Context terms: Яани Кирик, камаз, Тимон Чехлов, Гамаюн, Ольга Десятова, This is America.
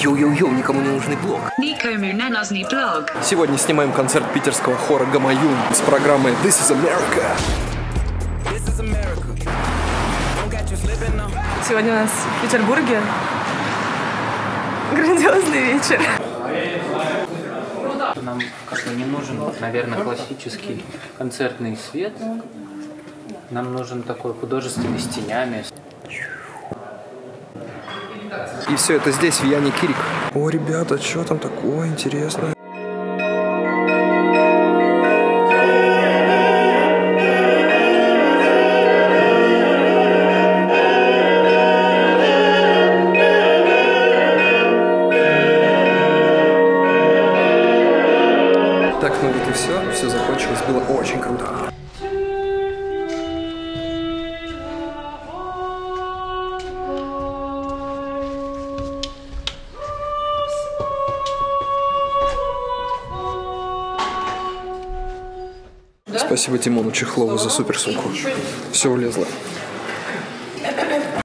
Йоу-йоу-йоу, никому не нужный блог. Сегодня снимаем концерт питерского хора Гамаюн с программы This is America. Сегодня у нас в Петербурге грандиозный вечер. Нам как бы не нужен, наверное, классический концертный свет. Нам нужен такой художественный с тенями. И все это здесь, в Яани Кирик. О, ребята, что там такое интересное? Так, ну вот и все. Все закончилось. Было очень круто. Спасибо Тимону Чехлову за суперсумку. Все улезло.